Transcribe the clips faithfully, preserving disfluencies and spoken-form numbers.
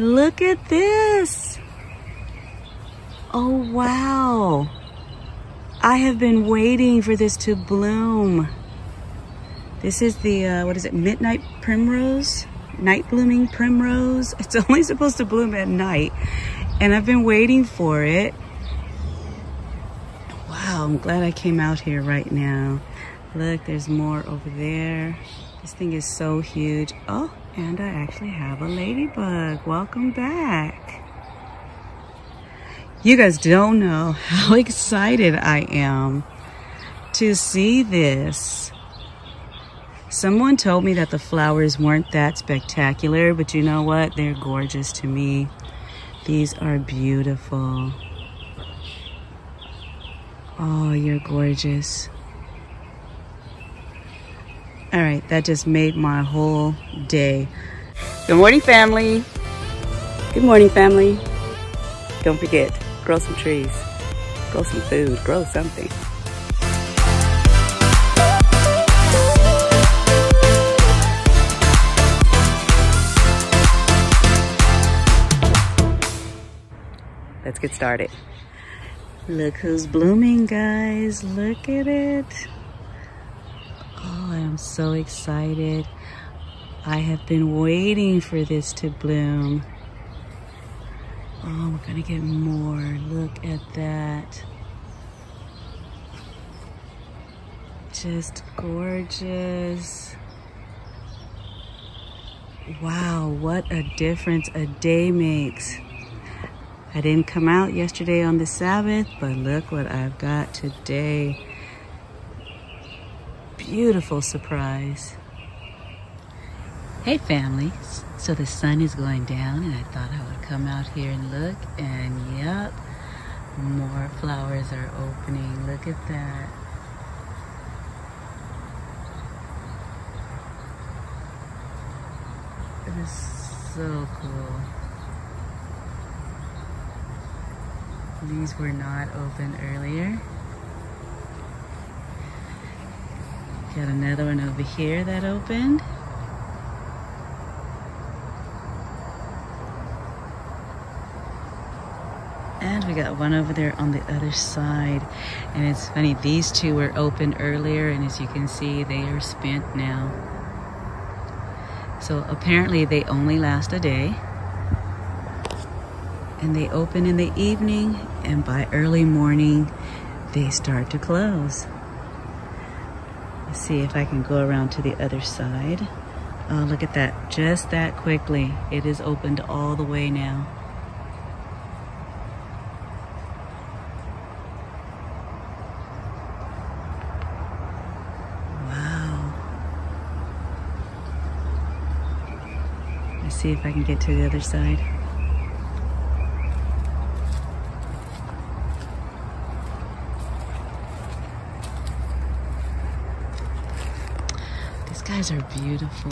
Look at this. Oh, wow. I have been waiting for this to bloom. This is the, uh, what is it, midnight primrose? Night blooming primrose. It's only supposed to bloom at night. And I've been waiting for it. Wow, I'm glad I came out here right now. Look, there's more over there. This thing is so huge. Oh, and I actually have a ladybug. Welcome back. You guys don't know how excited I am to see this. Someone told me that the flowers weren't that spectacular, but you know what? They're gorgeous to me. These are beautiful. Oh, you're gorgeous. All right, that just made my whole day. Good morning, family. Good morning, family. Don't forget, grow some trees, grow some food, grow something. Let's get started. Look who's blooming, guys. Look at it. Oh, I'm so excited. I have been waiting for this to bloom. Oh, we're gonna get more. Look at that. Just gorgeous. Wow, what a difference a day makes. I didn't come out yesterday on the Sabbath, but look what I've got today. Beautiful surprise. Hey family, so the sun is going down and I thought I would come out here and look, and yep, more flowers are opening. Look at that. It is so cool. These were not open earlier. Got another one over here that opened. And we got one over there on the other side. And it's funny, these two were open earlier, and as you can see, they are spent now. So apparently they only last a day. And they open in the evening, and by early morning, they start to close. Let's see if I can go around to the other side. Oh, look at that, just that quickly. It is opened all the way now. See if I can get to the other side. These guys are beautiful.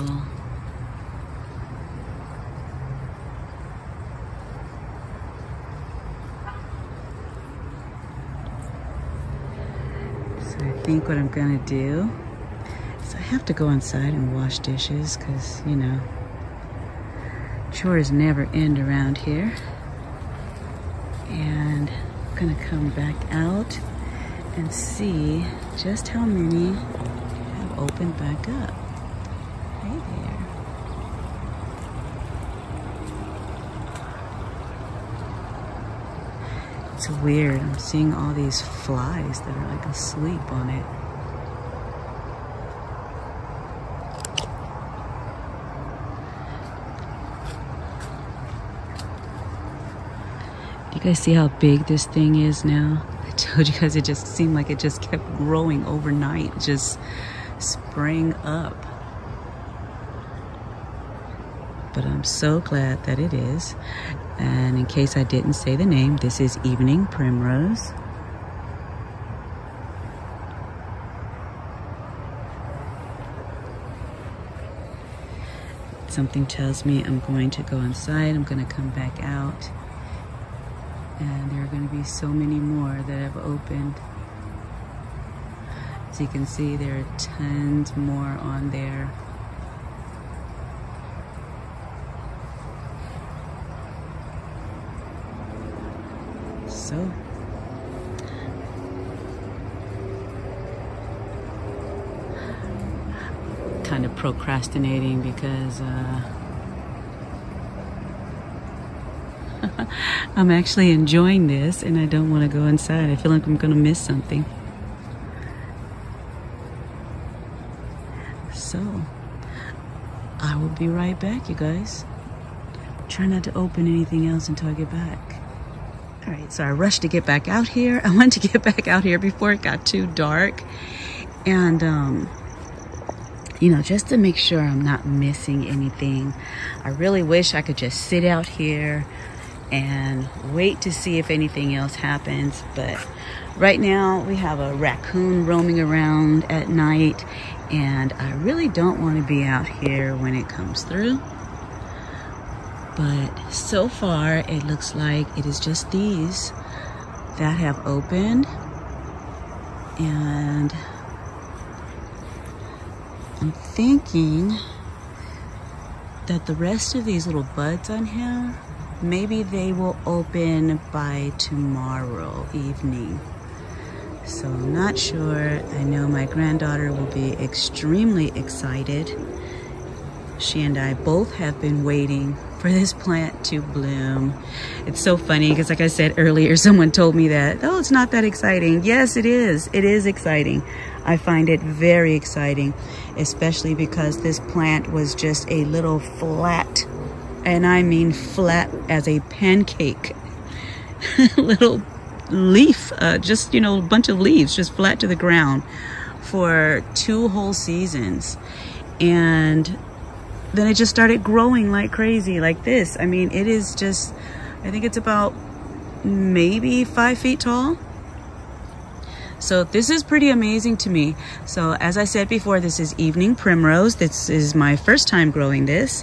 So I think what I'm gonna do is I have to go inside and wash dishes, because you know, chores never end around here. And I'm gonna come back out and see just how many have opened back up. Hey there. It's weird, I'm seeing all these flies that are like asleep on it. You guys see how big this thing is now? I told you guys it just seemed like it just kept growing overnight. It just sprang up. But I'm so glad that it is. And in case I didn't say the name, this is Evening Primrose. Something tells me I'm going to go inside. I'm going to come back out. And there are going to be so many more that have opened. As you can see, there are tons more on there. so. Kind of procrastinating because uh, I'm actually enjoying this and I don't want to go inside. I feel like I'm going to miss something. So, I will be right back, you guys. Try not to open anything else until I get back. All right, so I rushed to get back out here. I wanted to get back out here before it got too dark. And, um, you know, just to make sure I'm not missing anything. I really wish I could just sit out here and wait to see if anything else happens. But right now we have a raccoon roaming around at night, and I really don't want to be out here when it comes through. But so far, it looks like it is just these that have opened. And I'm thinking that the rest of these little buds on here, maybe they will open by tomorrow evening. So I'm not sure. I know my granddaughter will be extremely excited. She and I both have been waiting for this plant to bloom. It's so funny because, like I said earlier, someone told me that, oh, it's not that exciting. Yes, it is. It is exciting. I find it very exciting, especially because this plant was just a little flat, and I mean flat as a pancake, little leaf, uh, just, you know, a bunch of leaves, just flat to the ground for two whole seasons. And then it just started growing like crazy, like this. I mean, it is just, I think it's about maybe five feet tall. So this is pretty amazing to me. So as I said before, this is Evening Primrose. This is my first time growing this.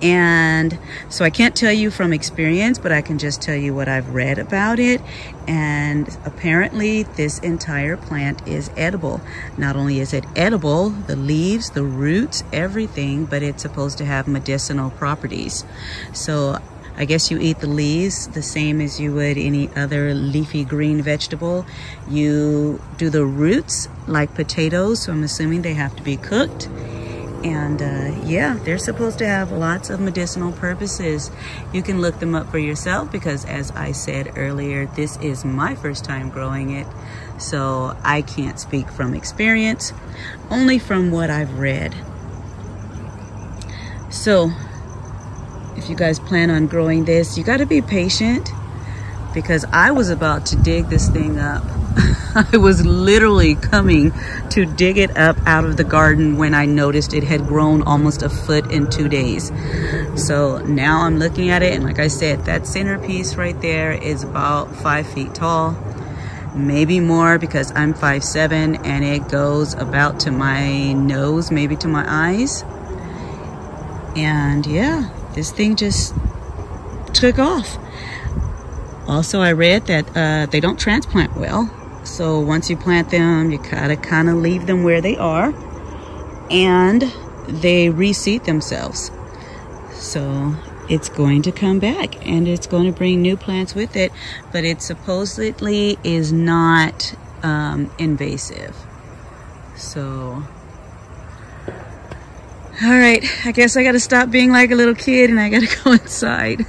And so I can't tell you from experience, but I can just tell you what I've read about it. And apparently this entire plant is edible. Not only is it edible, the leaves, the roots, everything, but it's supposed to have medicinal properties. So I guess you eat the leaves the same as you would any other leafy green vegetable. You do the roots like potatoes, so I'm assuming they have to be cooked. And uh, yeah, they're supposed to have lots of medicinal purposes. You can look them up for yourself because, as I said earlier, this is my first time growing it. So I can't speak from experience, only from what I've read. So if you guys plan on growing this, you got to be patient because I was about to dig this thing up. I was literally coming to dig it up out of the garden when I noticed it had grown almost a foot in two days. So now I'm looking at it, and like I said, that centerpiece right there is about five feet tall, maybe more because I'm five seven, and it goes about to my nose, maybe to my eyes. And yeah, this thing just took off. Also, I read that uh, they don't transplant well. So once you plant them, you gotta kind of leave them where they are, and they reseed themselves. So it's going to come back, and it's going to bring new plants with it, but it supposedly is not um, invasive. So, all right, I guess I gotta stop being like a little kid and I gotta go inside.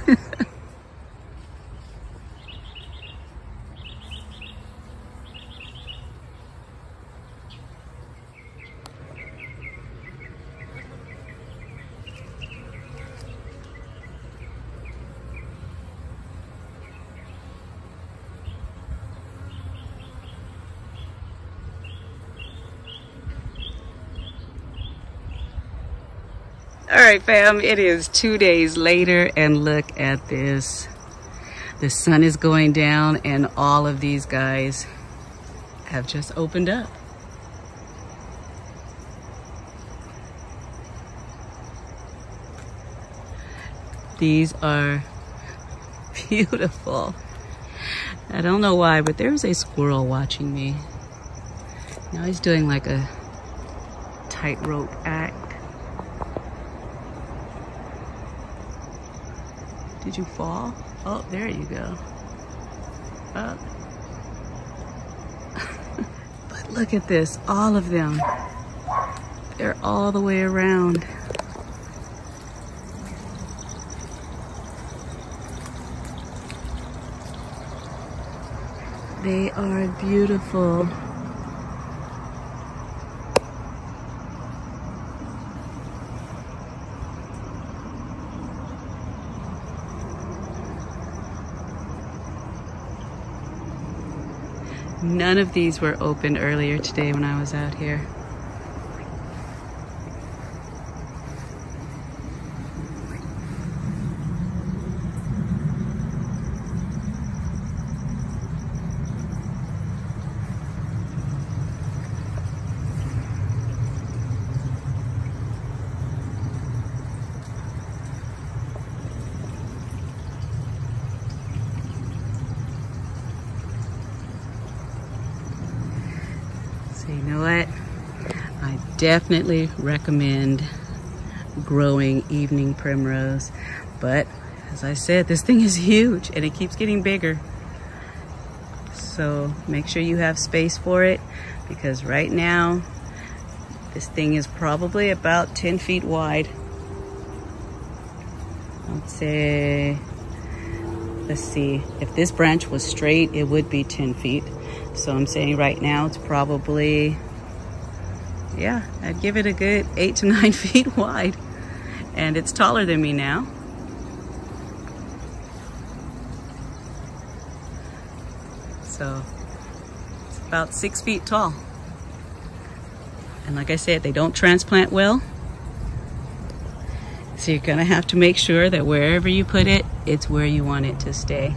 All right, fam, it is two days later, and look at this. The sun is going down, and all of these guys have just opened up. These are beautiful. I don't know why, but there's a squirrel watching me. Now he's doing like a tightrope act. Did you fall? Oh, there you go. up. But look at this, all of them. They're all the way around. They are beautiful. None of these were open earlier today when I was out here. You know what? I definitely recommend growing evening primrose, but as I said, this thing is huge and it keeps getting bigger. So make sure you have space for it, because right now this thing is probably about ten feet wide. Let's say, let's see, if this branch was straight, it would be ten feet. So I'm saying right now it's probably, yeah, I'd give it a good eight to nine feet wide. And it's taller than me now. So it's about six feet tall. And like I said, they don't transplant well. So you're gonna have to make sure that wherever you put it, it's where you want it to stay.